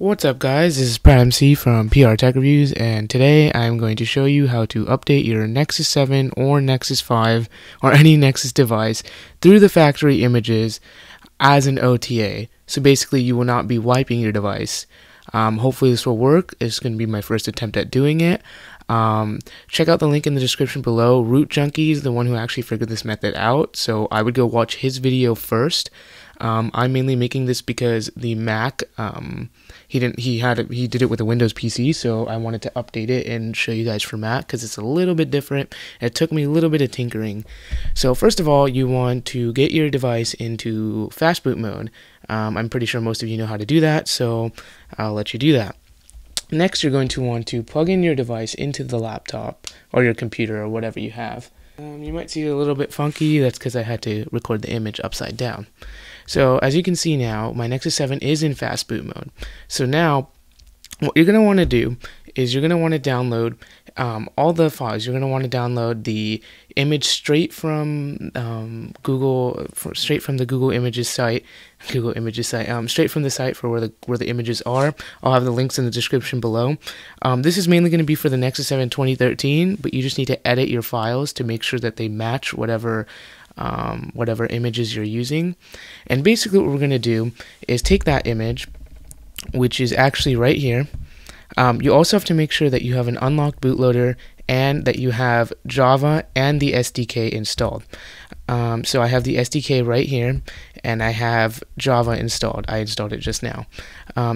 What's up guys, this is PrimC from PR Tech Reviews, and today I'm going to show you how to update your Nexus 7 or Nexus 5 or any Nexus device through the factory images as an OTA. So basically you will not be wiping your device. Hopefully this will work. It's going to be my first attempt at doing it. Check out the link in the description below. Root Junkie is the one who actually figured this method out, so I would go watch his video first. I'm mainly making this because the Mac, he did it with a Windows PC, so I wanted to update it and show you guys for Mac because it's a little bit different. It took me a little bit of tinkering. So first of all, you want to get your device into fastboot mode. I'm pretty sure most of you know how to do that, so I'll let you do that. Next, you're going to want to plug in your device into the laptop or your computer or whatever you have. You might see it a little bit funky. That's because I had to record the image upside down. So as you can see now, my Nexus 7 is in fast boot mode. So now what you're going to want to do is you're going to want to download all the files. You're going to want to download the image straight from the Google Images site, straight from the site for where the images are. I'll have the links in the description below. This is mainly going to be for the Nexus 7 2013, but you just need to edit your files to make sure that they match whatever images you're using. And basically what we're going to do is take that image, which is actually right here. You also have to make sure that you have an unlocked bootloader and that you have Java and the SDK installed. So I have the SDK right here and I have Java installed. I installed it just now.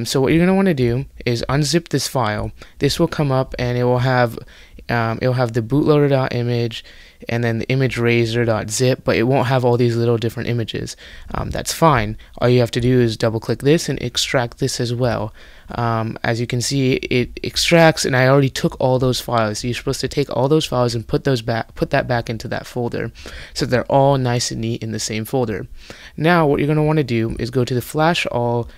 So what you're going to want to do is unzip this file. This will come up and it will have the bootloader.image and then the image razor.zip, but it won't have all these little different images. That's fine. All you have to do is double click this and extract this as well. As you can see, it extracts, and I already took all those files. So you're supposed to take all those files and put that back into that folder, so they're all nice and neat in the same folder. Now what you're going to want to do is go to the flashall.sh.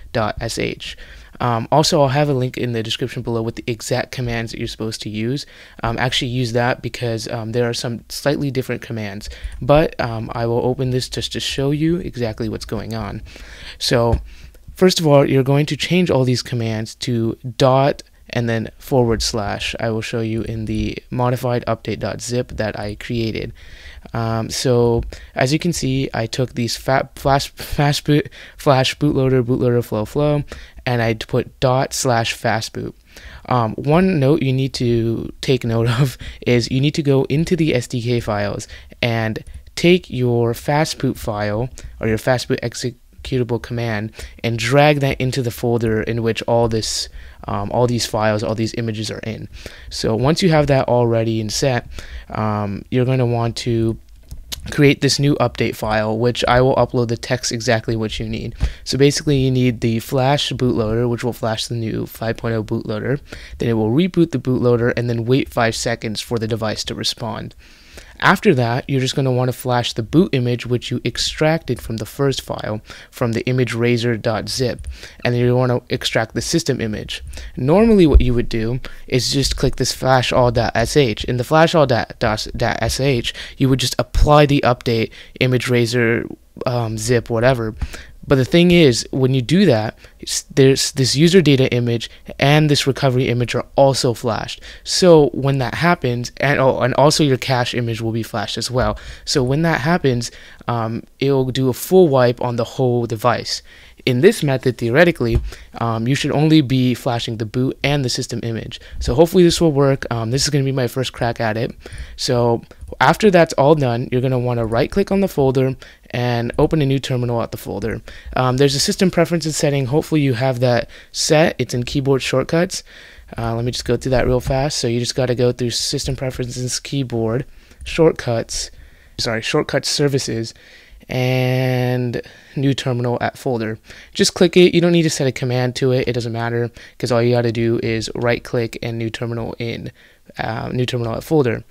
Also, I'll have a link in the description below with the exact commands that you're supposed to use. Actually use that because there are some slightly different commands, but I will open this just to show you exactly what's going on. So first of all, you're going to change all these commands to dot and then /. I will show you in the modified update.zip that I created. So as you can see, I took these flash bootloader flow, and I put ./fastboot. One note you need to take note of is you need to go into the SDK files and take your fastboot file or your fastboot executable command and drag that into the folder in which all these images are in. So once you have that all ready and set, you're going to want to create this new update file, which I will upload the text exactly what you need. So basically you need the flash bootloader, which will flash the new 5.0 bootloader, then it will reboot the bootloader and then wait 5 seconds for the device to respond. After that, you're just going to want to flash the boot image which you extracted from the first file from the image razor.zip, and then you want to extract the system image. Normally what you would do is just click this flashall.sh. In the flashall.sh, you would just apply the update, image razor, zip, whatever. But the thing is, when you do that, there's this user data image and this recovery image are also flashed. So when that happens, and also your cache image will be flashed as well. So when that happens, it'll do a full wipe on the whole device. In this method, theoretically, you should only be flashing the boot and the system image. So hopefully this will work. This is going to be my first crack at it. So after that's all done, you're going to want to right-click on the folder and open a new terminal at the folder. There's a system preferences setting. Hopefully you have that set. It's in keyboard shortcuts. Let me just go through that real fast. So you just got to go through system preferences, keyboard, shortcuts, services, and new terminal at folder. Just click it. You don't need to set a command to it. It doesn't matter because all you got to do is right click and new terminal at folder.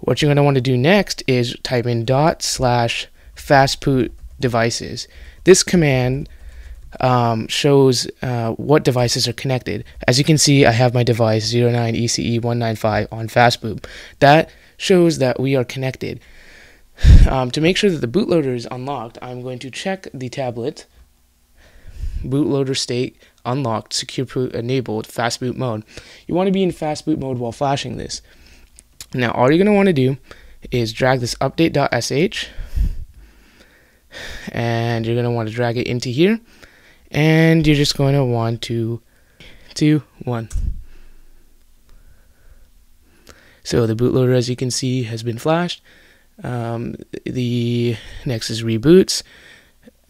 What you're going to want to do next is type in ./fastboot devices. This command shows what devices are connected. As you can see, I have my device 09ECE195 on fastboot. That shows that we are connected. To make sure that the bootloader is unlocked, I'm going to check the tablet bootloader state unlocked, secure boot enabled, fastboot mode. You want to be in fastboot mode while flashing this. Now all you're going to want to do is drag this update.sh, and you're going to want to drag it into here, and you're just going to want to 2, 1. So the bootloader, as you can see, has been flashed. The Nexus reboots,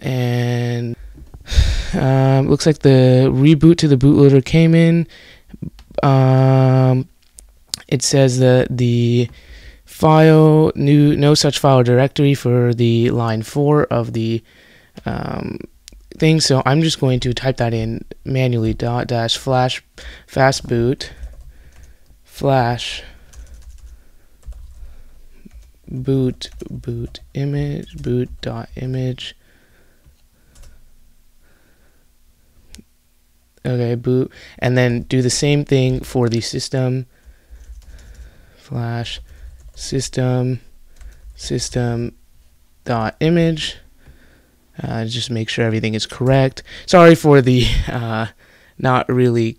and looks like the reboot to the bootloader came in. It says that the file, no such file directory for the line 4 of the thing, so I'm just going to type that in manually, dot dash flash fastboot flash boot boot image boot dot image. Okay, boot, and then do the same thing for the system, flash system system dot image. Just make sure everything is correct. Sorry for the not really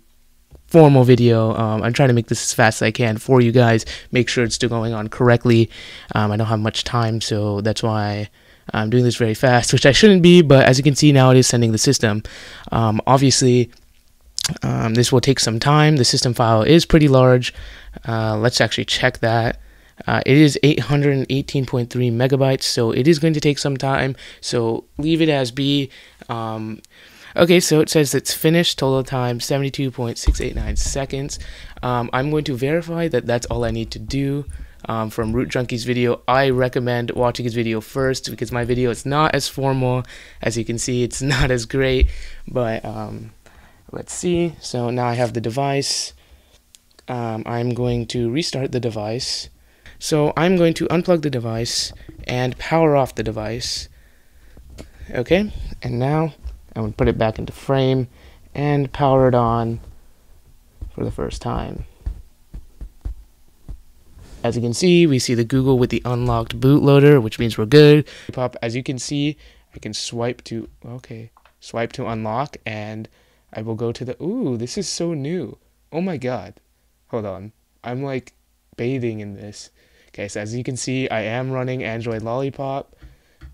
formal video. I'm trying to make this as fast as I can for you guys. Make sure it's still going on correctly. I don't have much time, so that's why I'm doing this very fast, which I shouldn't be, but as you can see now it is sending the system. Obviously, this will take some time. The system file is pretty large. Let's actually check that. It is 818.3 megabytes, so it is going to take some time, so leave it as be. Okay, so it says it's finished, total time 72.689 seconds. I'm going to verify that that's all I need to do. From Root Junkie's video, I recommend watching his video first, because my video is not as formal. As you can see, it's not as great, but let's see. So now I have the device. I'm going to restart the device. So I'm going to unplug the device and power off the device. Okay, and now I'm going to put it back into frame and power it on for the first time. As you can see, we see the Google with the unlocked bootloader, which means we're good. As you can see, I can swipe to, okay, swipe to unlock, and I will go to the, ooh, this is so new. Oh my God. Hold on. I'm like bathing in this. Okay, so as you can see, I am running Android Lollipop,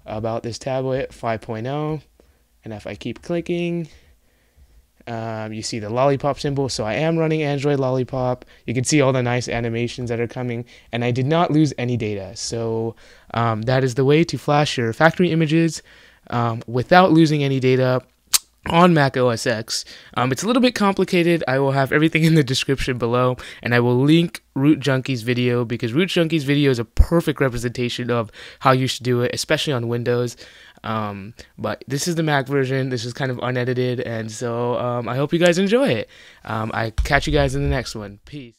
about this tablet, 5.0, and if I keep clicking, you see the Lollipop symbol, so I am running Android Lollipop. You can see all the nice animations that are coming, and I did not lose any data, so that is the way to flash your factory images without losing any data on Mac OS X. It's a little bit complicated. I will have everything in the description below, and I will link Root Junkie's video, because Root Junkie's video is a perfect representation of how you should do it, especially on Windows. But this is the Mac version. This is kind of unedited, and so I hope you guys enjoy it. I catch you guys in the next one. Peace.